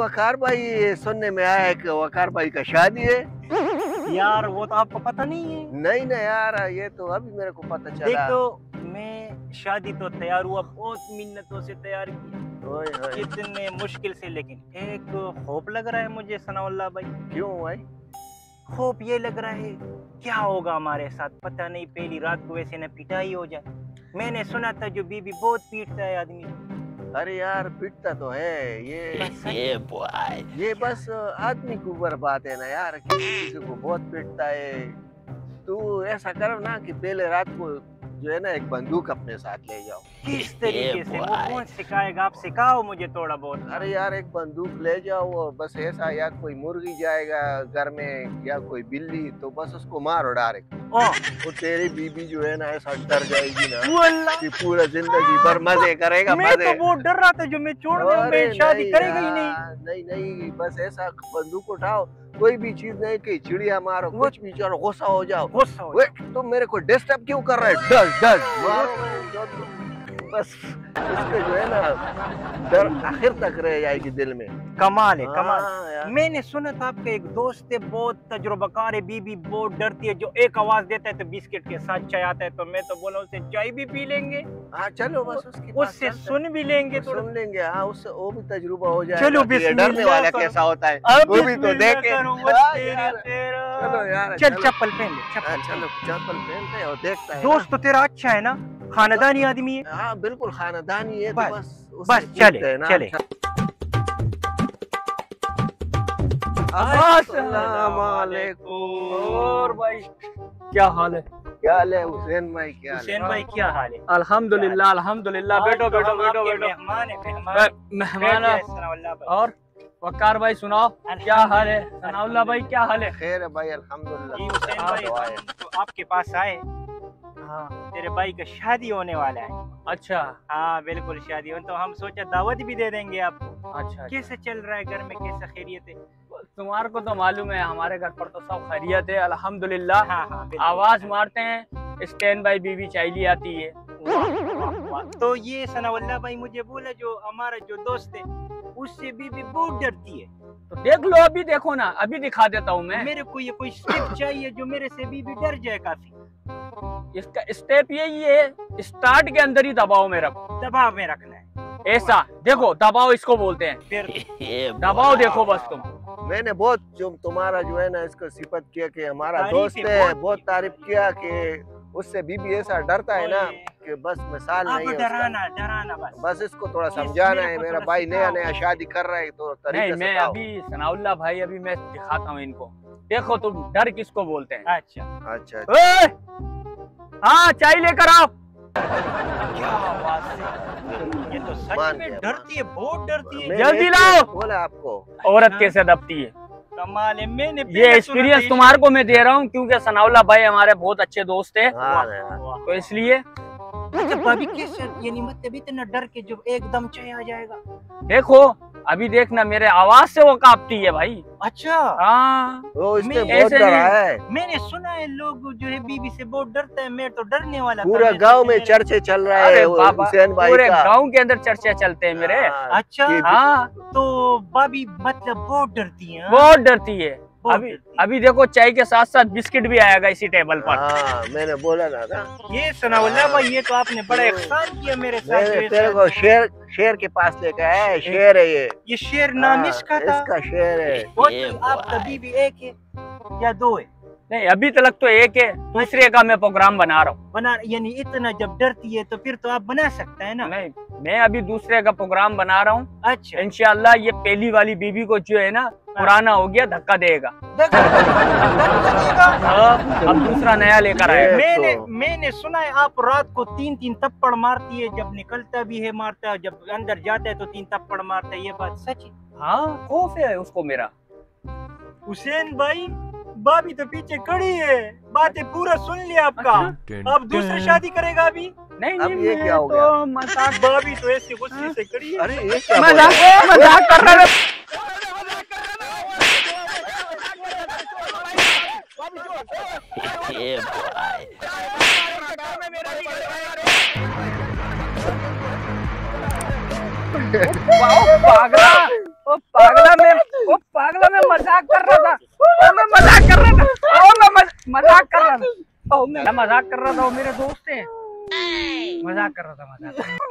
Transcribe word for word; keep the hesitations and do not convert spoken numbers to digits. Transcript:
वकार भाई, सुनने में आया है कि वकार भाई का शादी है। यार वो तो आपको पता नहीं है। नहीं ना यार, ये तो अभी मेरे को पता चला। देख तो मैं शादी तो तैयार हुआ, बहुत मिन्नतों से तैयार किया, कितने मुश्किल से, लेकिन एक खौफ लग रहा है मुझे सनाउल्लाह भाई। क्यों भाई? खौफ ये लग रहा है क्या होगा हमारे साथ, पता नहीं पहली रात को वैसे न पिटाई हो जाए। मैंने सुना था जो बीबी बहुत पीटता है आदमी। अरे यार पिटता तो है ये ये बॉय, ये बस आदमी के ऊपर बात है ना यार, किसी को बहुत पिटता है। तू ऐसा करो ना कि पहले रात को जो है ना एक बंदूक अपने साथ ले जाओ। किस तरीके से? वो कौन सिखाएगा? आप सिखाओ मुझे थोड़ा बहुत। अरे यार एक बंदूक ले जाओ और बस ऐसा, या कोई मुर्गी जाएगा घर में या कोई बिल्ली, तो बस उसको मारो डायरेक्ट। तो तेरी बीबी जो है ना ऐसा डर जाएगी ना कि पूरा जिंदगी भर मजे करेगा। मैं तो वो डर रहा था जो मैं छोड़ दूं, मैं शादी करेगा ही नहीं। नहीं नहीं, बस ऐसा बंदूक उठाओ, कोई भी चीज नहीं कि चिड़िया मारो, कुछ भी चलो, गुस्सा हो जाओ। गुस्सा हो जाओ। तुम मेरे को डिस्टर्ब क्यों कर रहे? डर डर बस उसके जो है ना डर आखिर तक रह जाएगी दिल में। कमाल है कमाल। मैंने सुना था आपके एक दोस्त है बहुत तजुर्बाकार है, बीबी बहुत डरती है, जो एक आवाज देता है तो बिस्किट के साथ चाय आता है। तो मैं तो बोला उससे चाय भी पी लेंगे। हाँ चलो, बस उसके उससे सुन भी लेंगे, तो सुन लेंगे। हाँ उससे वो भी तजुर्बा हो जाएगा। चलो डरने वाला कैसा होता है वो भी तो देखे। चलो यार, चल चप्पल पहन ले। चलो चप्पल पहनते और देखता है। दोस्त तो तेरा अच्छा है ना, खानदानी आदमी है। हाँ बिल्कुल खानदानी है। बस बस चले चले। अस्सलाम वालेकुम। और भाई क्या हाल है? क्या हाल है हुसैन भाई? क्या हुसैन भाई क्या हाल है? अल्हम्दुलिल्लाह अल्हम्दुलिल्लाह। बैठो बैठो बैठो बैठो। मेहमान है। और वकार भाई सुनाओ क्या हाल है? सनाउल्लाह भाई क्या हाल है? खैर है भाई अल्हम्दुलिल्लाह। तो आपके पास आए, हाँ तेरे भाई का शादी होने वाला है। अच्छा। हाँ बिल्कुल शादी हो, तो हम सोचा दावत भी दे देंगे आपको। अच्छा। कैसे चल रहा है घर में, कैसे खैरियत है? तुम्हारे को तो मालूम है हमारे घर पर तो सब खैरियत है अल्हम्दुलिल्लाह। हाँ, हाँ, आवाज मारते हैं स्टैंड बाई बीवी चाइली आती है। तो ये सनाउल्लाह भाई मुझे बोला जो हमारा जो दोस्त है उससे बीवी बहुत डरती है। तो देख लो अभी, देखो ना अभी दिखा देता हूँ मैं। मेरे को ये कोई स्टेप चाहिए जो मेरे से बीवी डर जाए काफी। इसका स्टेप यही है, स्टार्ट के अंदर ही दबाव में रखो। दबाव में रखना है ऐसा, देखो दबाव इसको बोलते हैं। फिर दबाव देखो बस। तुम मैंने बहुत जो तुम्हारा जो है ना इसको सिफत किया कि हमारा दोस्त है, बहुत तारीफ किया कि उससे बीबी ऐसा डरता है ना कि बस मिसाल नहीं है। डराना डराना बस, बस इसको थोड़ा समझाना है। मेरा भाई नया नया शादी कर रहा है तो तरीके से। अभी सनाउल्लाह भाई अभी मैं दिखाता हूँ इनको, देखो तुम डर किसको बोलते हैं। अच्छा अच्छा। हाँ चाय लेकर आओ। क्या आवाज है ये? तो सच में डरती है, बहुत डरती है। जल्दी लाओ। बोला आपको औरत कैसे दबती है, कमाल है। मैंने ये एक्सपीरियंस तुम्हारे को मैं दे रहा हूँ क्योंकि सनाउल्लाह भाई हमारे बहुत अच्छे दोस्त है। हाँ, तो इसलिए भाभी कैसे यानी मतलब इतना डर के जब एकदम चाय आ जाएगा। देखो अभी देखना मेरे आवाज से वो कांपती है भाई। अच्छा। हाँ मैंने सुना है लोग जो है बीबी से बहुत डरते हैं। मैं तो डरने वाला। पूरा गांव में चर्चे चल रहा है हुसैन भाई का। पूरे गांव के अंदर चर्चे चलते हैं मेरे। अच्छा। हाँ तो भाभी मतलब बहुत डरती है। बहुत डरती है। अभी अभी देखो चाय के साथ साथ बिस्किट भी आएगा इसी टेबल पर। हाँ, मैंने बोला ना था। ये सनाउल्लाह भाई ये तो आपने बड़ा एहसान किया मेरे साथ। तेरे को शेर शेर के पास लेकर आया। शेर है ये। ये शेर नाम इसका था। इसका शेर है। आप तभी भी एक है या दो है? नहीं अभी तक तो एक है, दूसरे का मैं प्रोग्राम बना रहा हूँ। बना यानी इतना जब डरती है तो फिर तो आप बना सकते हैं ना। नहीं मैं अभी दूसरे का प्रोग्राम बना रहा हूँ। अच्छा। इंशाल्लाह ये पहली वाली बीबी को जो है ना पुराना हो गया धक्का देगा। अब दूसरा नया लेकर आएगा। मैंने मैंने सुना है आप रात को तीन तीन थप्पड़ मारती है, जब निकलता भी है मारता है, जब अंदर जाता है तो तीन थप्पड़ मारता है। ये बात सच है? हाँ खौफ है उसको मेरा। हुसैन भाई भाभी तो पीछे खड़ी है, बातें पूरा सुन लिया आपका। अब दूसरी शादी करेगा अभी? नहीं नहीं, ये क्या हो गया? मजाक भाभी तो ऐसे गुस्से से खड़ी है। अरे ये क्या मजाक मजाक कर रहा है? पागला, ओ पागला। पागला में वो पागला में मजाक कर रहा था, मैं मजाक कर रहा था, और मैं मजाक कर रहा था, मैं मजाक कर रहा था, वो मेरे दोस्त हैं, मजाक कर रहा था, मजाक।